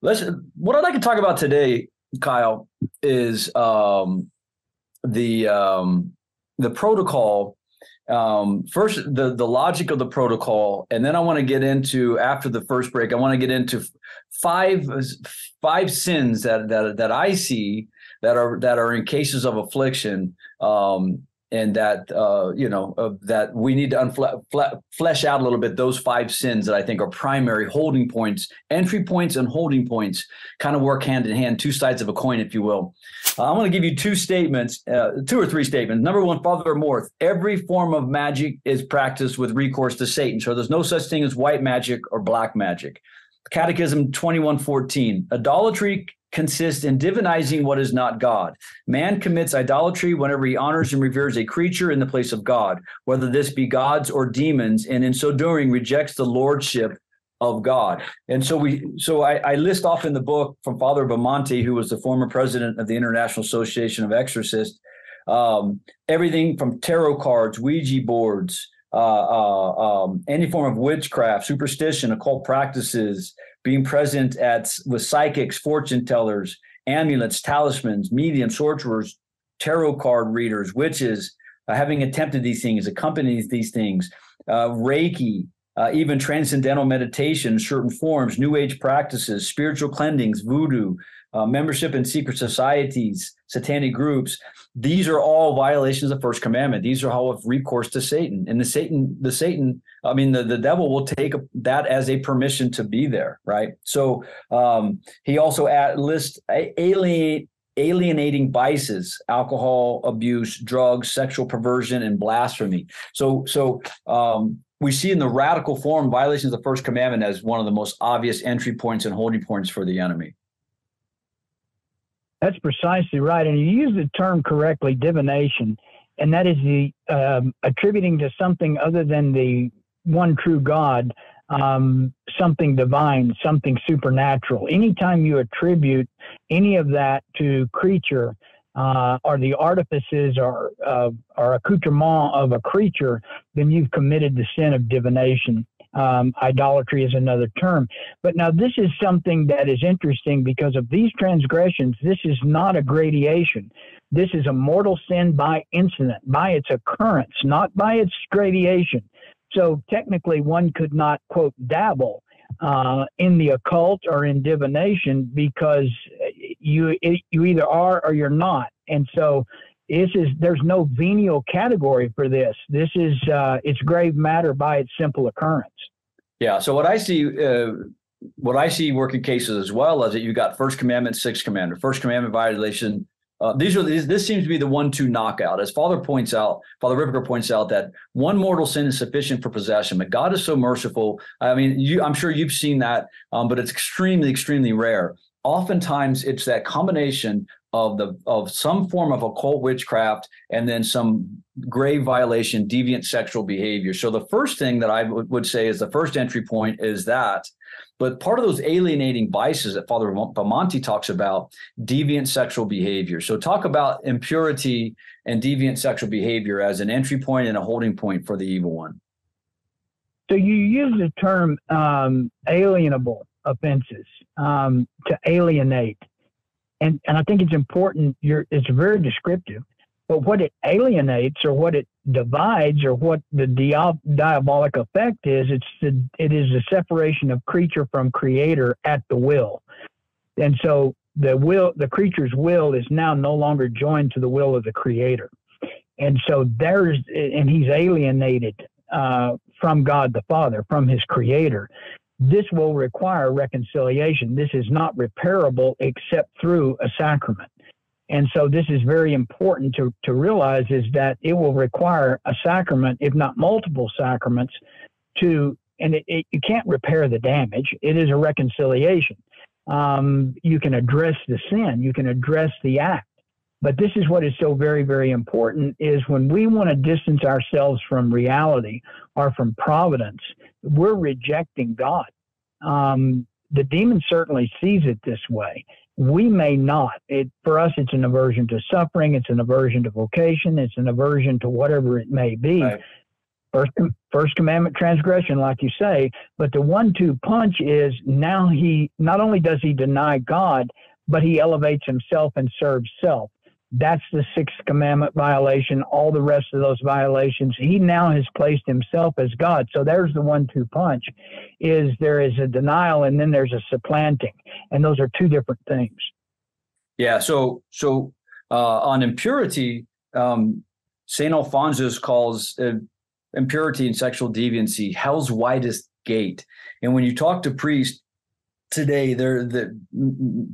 What I'd like to talk about today, Kyle, is the protocol. First, the logic of the protocol, and then I want to get into, after the first break, I want to get into five sins that I see that are in cases of affliction, and that that we need to flesh out a little bit. Those five sins that I think are primary holding points, entry points, and holding points kind of work hand in hand, two sides of a coin, if you will. I want to give you two statements, two or three statements. Number one, Father Morth: every form of magic is practiced with recourse to Satan, so there's no such thing as white magic or black magic. Catechism 2114: idolatry consists in divinizing what is not God. Man commits idolatry whenever he honors and reveres a creature in the place of God, whether this be gods or demons, and in so doing rejects the lordship of God. And so I list off in the book from Father Bamonte, who was the former president of the International Association of Exorcists, everything from tarot cards, Ouija boards, any form of witchcraft, superstition, occult practices, being present with psychics, fortune tellers, amulets, talismans, mediums, sorcerers, tarot card readers, witches, having attempted these things, accompanies these things, Reiki, even transcendental meditation, certain forms, New Age practices, spiritual cleansings, voodoo, membership in secret societies, satanic groups. These are all violations of the first commandment. These are all of recourse to Satan, and the devil will take that as a permission to be there, right? So he also lists alienating vices: alcohol abuse, drugs, sexual perversion, and blasphemy. So we see in the radical form violations of the first commandment as one of the most obvious entry points and holding points for the enemy. That's precisely right. And you use the term correctly, divination, and that is the attributing to something other than the one true God, something divine, something supernatural. Anytime you attribute any of that to creature or the artifices or accoutrement of a creature, then you've committed the sin of divination. Idolatry is another term. But now this is something that is interesting because of these transgressions. This is not a gradation. This is a mortal sin by incident, by its occurrence, not by its gradation. So technically one could not, quote, dabble in the occult or in divination because you either are or you're not. And so there's no venial category for this. This is it's grave matter by its simple occurrence. Yeah. So what I see working cases as well is that you got first commandment, sixth commandment, first commandment violation. This seems to be the 1-2 knockout. As Father Ripperger points out that one mortal sin is sufficient for possession, but God is so merciful. I mean, I'm sure you've seen that, but it's extremely, extremely rare. Oftentimes, it's that combination of some form of occult witchcraft and then some grave violation, deviant sexual behavior. So the first thing that I would say is the first entry point is that. But part of those alienating vices that Father Bamonte talks about, deviant sexual behavior. So talk about impurity and deviant sexual behavior as an entry point and a holding point for the evil one. So you use the term alienable offenses, to alienate. And I think it's important. It's very descriptive, but what it alienates or what it divides or what the diabolic effect is, it is the separation of creature from creator at the will. And so the creature's will is now no longer joined to the will of the creator. And so he's alienated from God the Father, from his creator. This will require reconciliation. This is not repairable except through a sacrament. And so this is very important to realize, is that it will require a sacrament, if not multiple sacraments, you can't repair the damage. It is a reconciliation. You can address the sin. You can address the act. But this is what is so very, very important, is when we want to distance ourselves from reality or from providence, we're rejecting God. The demon certainly sees it this way. We may not. For us, it's an aversion to suffering. It's an aversion to vocation. It's an aversion to whatever it may be. Right. First commandment transgression, like you say, but the 1-2 punch is now he, not only does he deny God, but he elevates himself and serves self. That's the 6th commandment violation. All the rest of those violations, he now has placed himself as God. So there's the 1-2 punch. Is there is a denial and then there's a supplanting, and those are two different things. Yeah. So on impurity, Saint Alphonsus calls impurity and sexual deviancy hell's widest gate. And when you talk to priests today, they're not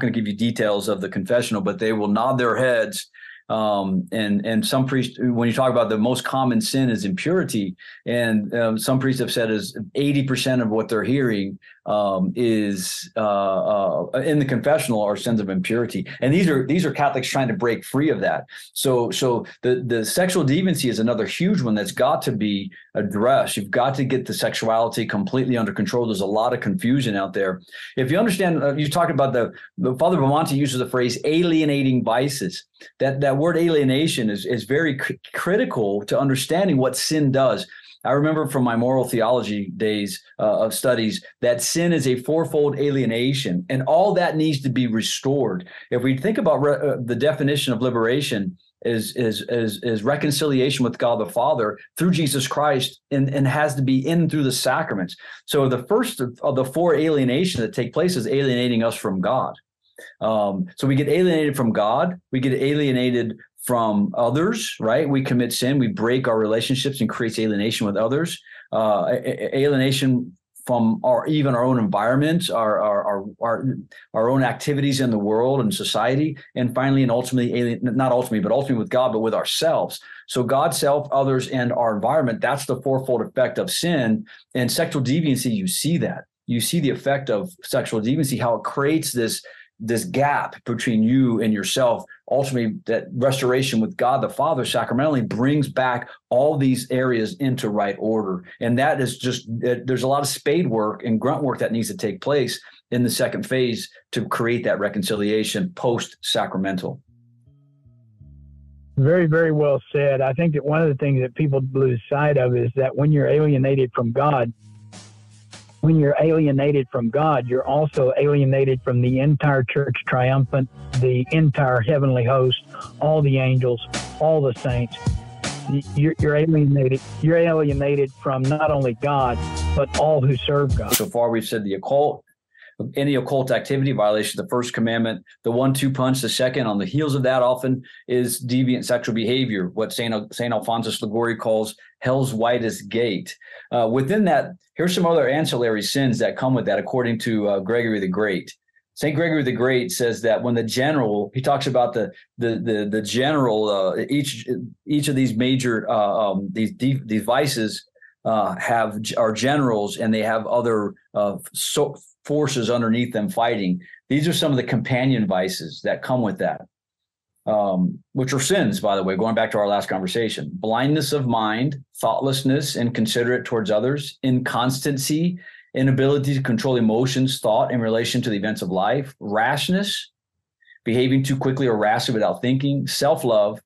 going to give you details of the confessional, but they will nod their heads. And some priests, when you talk about the most common sin is impurity, and some priests have said is 80% of what they're hearing in the confessional are sins of impurity. And these are Catholics trying to break free of that. So the sexual deviancy is another huge one that's got to be addressed. You've got to get the sexuality completely under control. There's a lot of confusion out there. If you understand, you talk about the Father Bamonte uses the phrase alienating vices. That word alienation is very critical to understanding what sin does. I remember from my moral theology days of studies that sin is a fourfold alienation, and all that needs to be restored. If we think about the definition of liberation is reconciliation with God the Father through Jesus Christ, and has to be in through the sacraments. So the first of the 4 alienations that take place is alienating us from God. So we get alienated from God, we get alienated from others, right? We commit sin, we break our relationships and creates alienation with others, alienation from our own environment, our own activities in the world and society, and finally and ultimately ultimately with God, but with ourselves. So God, self, others, and our environment, that's the fourfold effect of sin. And sexual deviancy, you see that. You see the effect of sexual deviancy, how it creates this gap between you and yourself. Ultimately, that restoration with God the Father sacramentally brings back all these areas into right order. And that is just, there's a lot of spade work and grunt work that needs to take place in the second phase to create that reconciliation post-sacramental. Very, very well said. I think that one of the things that people lose sight of is that when you're alienated from God, you're also alienated from the entire church triumphant, the entire heavenly host, all the angels, all the saints. You're alienated. You're alienated from not only God, but all who serve God. So far, we've said the occult, any occult activity, violation of the 1st commandment, the 1-2 punch, the 2nd. On the heels of that often is deviant sexual behavior, what Saint Alphonsus Liguori calls hell's widest gate. Within that, here's some other ancillary sins that come with that, according to Gregory the Great. Saint Gregory the Great says that when the general, he talks about the general, each of these major these vices are generals, and they have other forces underneath them fighting. These are some of the companion vices that come with that, which are sins, by the way, going back to our last conversation. Blindness of mind, thoughtlessness, inconsiderate towards others, inconstancy, inability to control emotions, thought in relation to the events of life, rashness, behaving too quickly or rashly without thinking, self-love,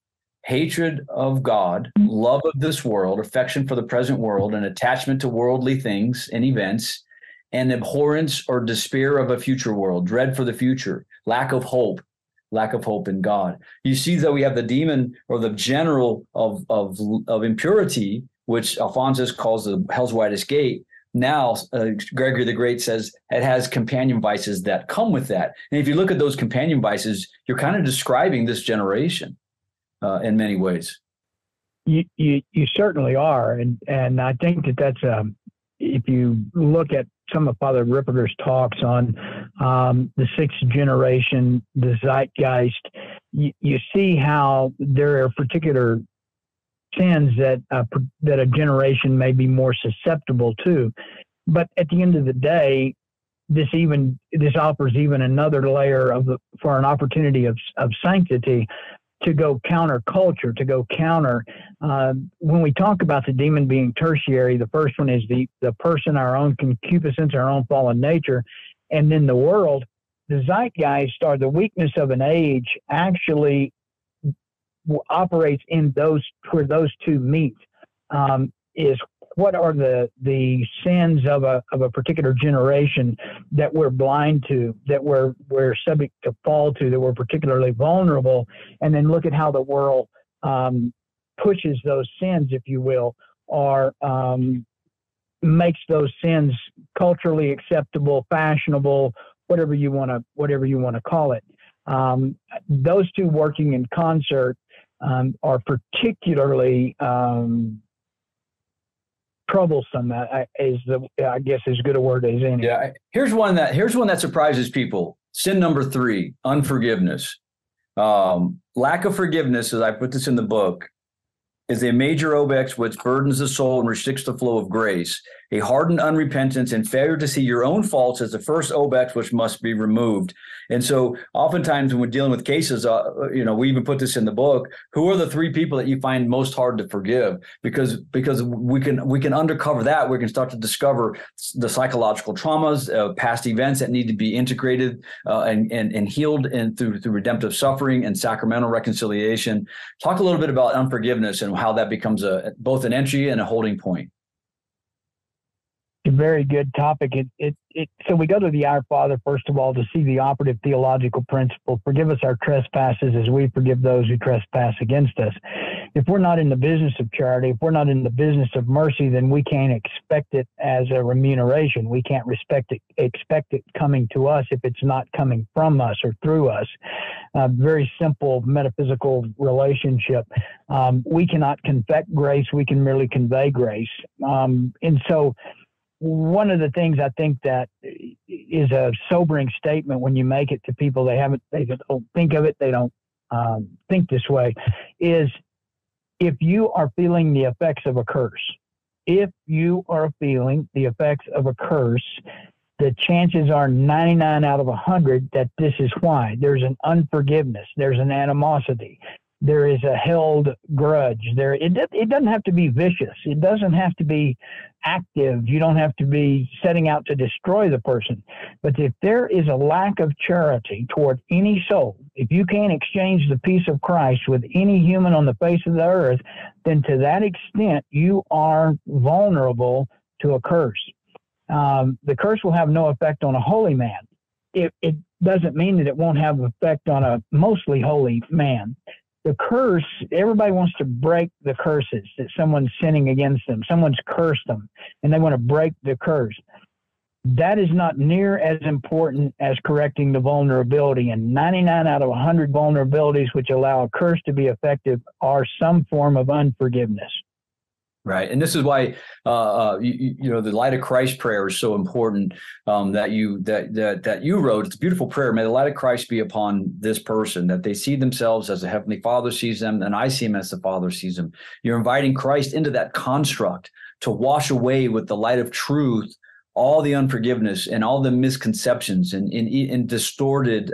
hatred of God, love of this world, affection for the present world, and attachment to worldly things and events, and abhorrence or despair of a future world, dread for the future, lack of hope in God. You see that we have the demon or the general of impurity, which Alphonsus calls the hell's widest gate. Now, Gregory the Great says it has companion vices that come with that. And if you look at those companion vices, you're kind of describing this generation in many ways. You certainly are. And I think that that's, if you look at some of Father Ripperger's talks on the 6th generation, the zeitgeist, you see how there are particular sins that a generation may be more susceptible to. But at the end of the day, this offers even another layer for an opportunity of sanctity, to go counter culture, to go counter. When we talk about the demon being tertiary, the first one is the person, our own concupiscence, our own fallen nature, and then the world. The zeitgeist, or the weakness of an age, actually operates in those, where those two meet. is what are the sins of a particular generation that we're blind to, that we're subject to fall to, that we're particularly vulnerable, and then look at how the world pushes those sins, if you will, or makes those sins culturally acceptable, fashionable, whatever you want to call it. Those two working in concert are particularly troublesome. I guess as good a word as any. Yeah, here's one that surprises people. Sin number 3: unforgiveness. Lack of forgiveness, as I put this in the book, is a major obex which burdens the soul and restricts the flow of grace. A hardened unrepentance and failure to see your own faults is the first obex which must be removed. And so oftentimes when we're dealing with cases, we even put this in the book, who are the 3 people that you find most hard to forgive? Because we can uncover that. We can start to discover the psychological traumas, past events that need to be integrated and healed and through redemptive suffering and sacramental reconciliation. Talk a little bit about unforgiveness and how that becomes both an entry and a holding point. A very good topic. So we go to the Our Father, first of all, to see the operative theological principle: forgive us our trespasses as we forgive those who trespass against us. If we're not in the business of charity, if we're not in the business of mercy, then we can't expect it as a remuneration. We can't expect it coming to us if it's not coming from us or through us. Very simple metaphysical relationship. We cannot convey grace. We can merely convey grace. And so one of the things I think that is a sobering statement when you make it to people, they don't think of it, they don't think this way, is if you are feeling the effects of a curse, the chances are 99 out of 100 that this is why. There's an unforgiveness, there's an animosity, there is a held grudge. It doesn't have to be vicious. It doesn't have to be active. You don't have to be setting out to destroy the person. But if there is a lack of charity toward any soul, if you can't exchange the peace of Christ with any human on the face of the earth, then to that extent, you are vulnerable to a curse. The curse will have no effect on a holy man. It doesn't mean that it won't have an effect on a mostly holy man. The curse, everybody wants to break the curses that someone's sinning against them. Someone's cursed them, and they want to break the curse. That is not near as important as correcting the vulnerability. And 99 out of 100 vulnerabilities which allow a curse to be effective are some form of unforgiveness. Right. And this is why, the Light of Christ prayer is so important, that you wrote. It's a beautiful prayer. May the light of Christ be upon this person, that they see themselves as the Heavenly Father sees them, and I see him as the Father sees him. You're inviting Christ into that construct to wash away with the light of truth all the unforgiveness and all the misconceptions and distorted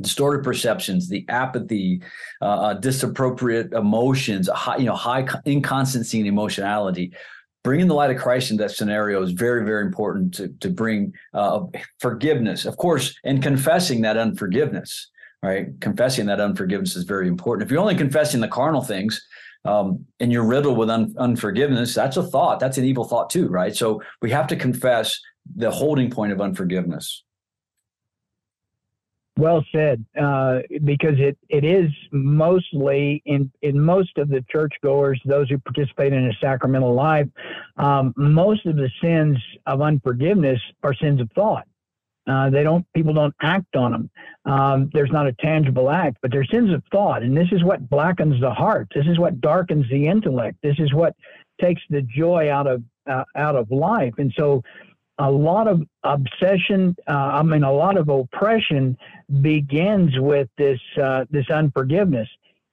distorted perceptions, the apathy, disappropriate emotions, high inconstancy and emotionality. Bringing the light of Christ into that scenario is very, very important to bring forgiveness, of course, and confessing that unforgiveness, right? Confessing that unforgiveness is very important. If you're only confessing the carnal things, and you're riddled with unforgiveness, that's a thought. That's an evil thought too, right? So we have to confess the holding point of unforgiveness. Well said, because it is mostly in most of the churchgoers, those who participate in a sacramental life, most of the sins of unforgiveness are sins of thought. People don't act on them. There's not a tangible act, but they're sins of thought. And this is what blackens the heart. This is what darkens the intellect. This is what takes the joy out of life. And so a lot of a lot of oppression begins with this unforgiveness,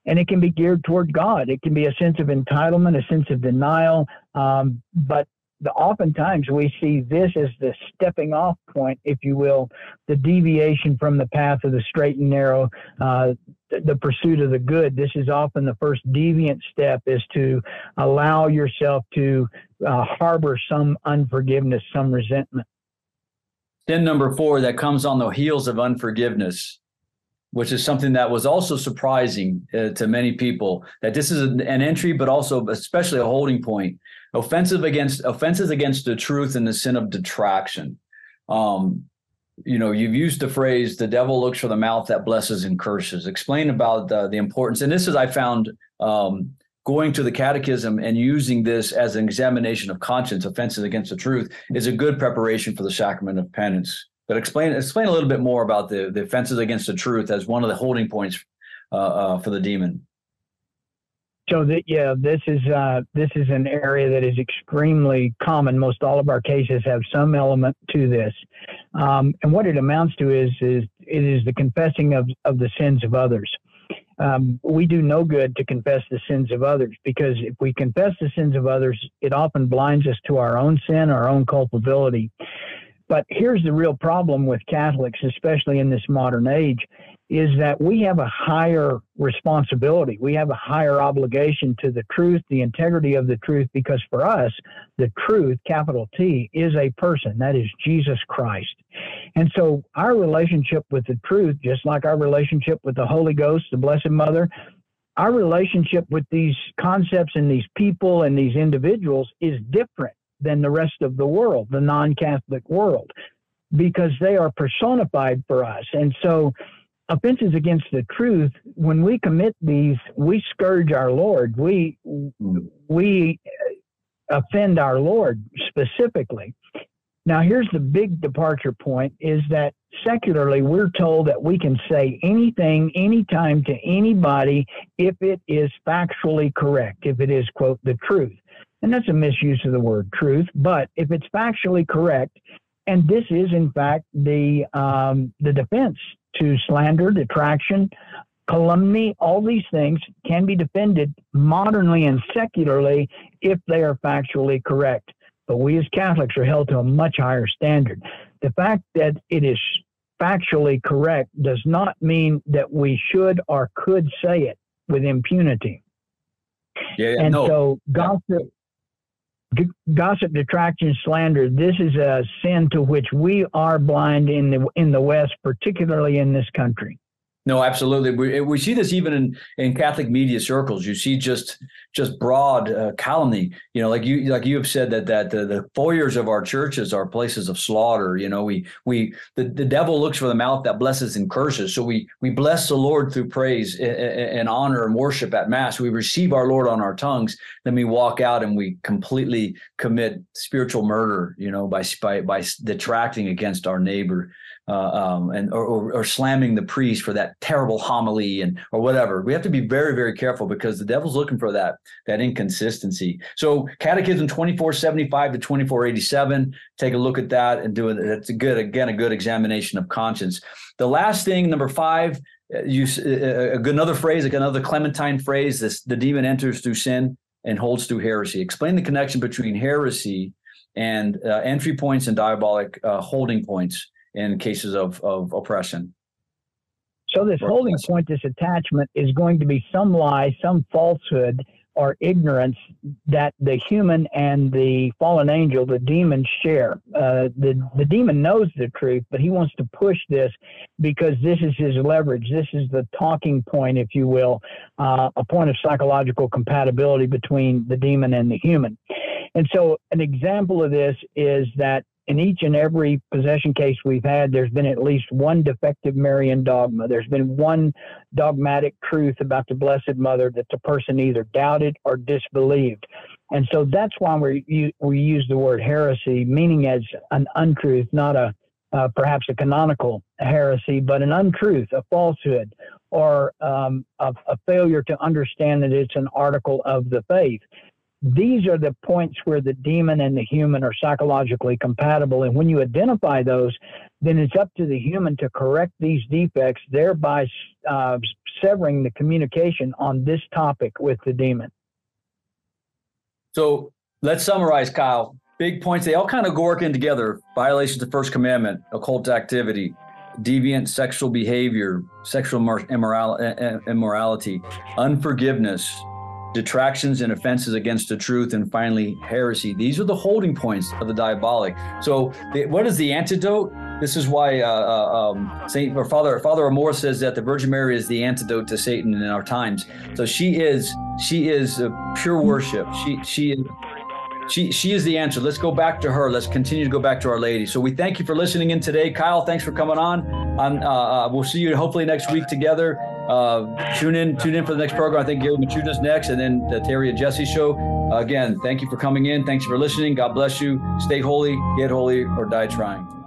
and it can be geared toward God. It can be a sense of entitlement, a sense of denial, but oftentimes we see this as the stepping off point, if you will, the deviation from the path of the straight and narrow, the pursuit of the good. This is often the first deviant step, is to allow yourself to harbor some unforgiveness, some resentment. Sin number 4 that comes on the heels of unforgiveness which is something that was also surprising to many people, that this is an entry, but also especially a holding point, offenses against the truth and the sin of detraction. You know, you've used the phrase, the devil looks for the mouth that blesses and curses. Explain about the importance. And this is, I found, going to the catechism and using this as an examination of conscience, offenses against the truth, is a good preparation for the sacrament of penance. But explain a little bit more about the offenses against the truth as one of the holding points for the demon. So this is an area that is extremely common. Most all of our cases have some element to this, and what it amounts to is the confessing of the sins of others. We do no good to confess the sins of others, because if we confess the sins of others, it often blinds us to our own sin, our own culpability. But here's the real problem with Catholics, especially in this modern age, is that we have a higher responsibility. We have a higher obligation to the truth, the integrity of the truth, because for us, the truth, capital T, is a person. That is Jesus Christ. And so our relationship with the truth, just like our relationship with the Holy Ghost, the Blessed Mother, our relationship with these concepts and these people and these individuals is different than the rest of the world, the non-Catholic world, because they are personified for us. And so offenses against the truth, when we commit these, we scourge our Lord. We offend our Lord specifically. Now, here's the big departure point, is that secularly we're told that we can say anything, anytime, to anybody if it is factually correct, if it is, quote, the truth. And that's a misuse of the word truth, but if it's factually correct, and this is, in fact, the defense to slander, detraction, calumny, all these things can be defended modernly and secularly if they are factually correct. But we as Catholics are held to a much higher standard. The fact that it is factually correct does not mean that we should or could say it with impunity. So gossip, detraction, slander, this is a sin to which we are blind in the West, particularly in this country. No, absolutely. We see this even in Catholic media circles. You see just broad calumny. You know, like you have said that the foyers of our churches are places of slaughter. You know, the devil looks for the mouth that blesses and curses. So we bless the Lord through praise and honor and worship at Mass. We receive our Lord on our tongues. Then we walk out and we completely commit spiritual murder. You know, by detracting against our neighbor. Or slamming the priest for that terrible homily or whatever. We have to be very, very careful, because the devil's looking for that inconsistency. So Catechism 2475 to 2487, take a look at that and do it. It's a good examination of conscience. The last thing, number 5, another phrase, like another Clementine phrase, this: the demon enters through sin and holds through heresy. Explain the connection between heresy and entry points and diabolic holding points in cases of oppression. So this holding point, this attachment, is going to be some lie, some falsehood or ignorance that the human and the fallen angel, the demon, share. The demon knows the truth, but he wants to push this because this is his leverage. This is the talking point, if you will, a point of psychological compatibility between the demon and the human. And so an example of this is that in each and every possession case we've had, there's been at least one defective Marian dogma. There's been one dogmatic truth about the Blessed Mother that the person either doubted or disbelieved. And so that's why we use the word heresy, meaning as an untruth, not perhaps a canonical heresy, but an untruth, a falsehood, or a failure to understand that it's an article of the faith. These are the points where the demon and the human are psychologically compatible. And when you identify those, then it's up to the human to correct these defects, thereby severing the communication on this topic with the demon. So let's summarize, Kyle. Big points. They all kind of work in together. Violations of the First Commandment, occult activity, deviant sexual behavior, sexual immorality, unforgiveness, detractions and offenses against the truth, and finally, heresy. These are the holding points of the diabolic. So what is the antidote? This is why Father Amorth says that the Virgin Mary is the antidote to Satan in our times. So she is pure worship. She is the answer. Let's go back to her. Let's continue to go back to Our Lady. So we thank you for listening in today. Kyle, thanks for coming on. We'll see you hopefully next week together. Tune in for the next program. I think Gary Machuda's next, and then the Terry and Jesse show. Again, thank you for coming in. Thanks for listening. God bless you. Stay holy, get holy, or die trying.